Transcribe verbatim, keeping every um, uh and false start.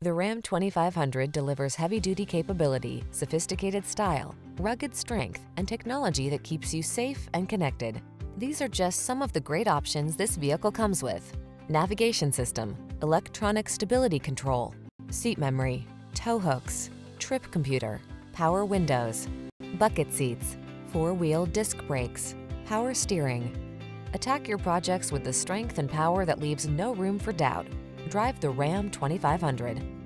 The Ram twenty-five hundred delivers heavy-duty capability, sophisticated style, rugged strength, and technology that keeps you safe and connected. These are just some of the great options this vehicle comes with: navigation system, electronic stability control, seat memory, tow hooks, trip computer, power windows, bucket seats, four-wheel disc brakes, power steering. Attack your projects with the strength and power that leaves no room for doubt. Drive the Ram twenty-five hundred.